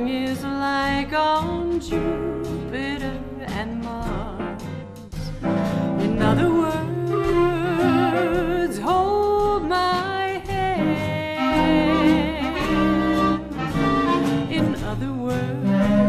spring is like on Jupiter and Mars. In other words, hold my hand. In other words,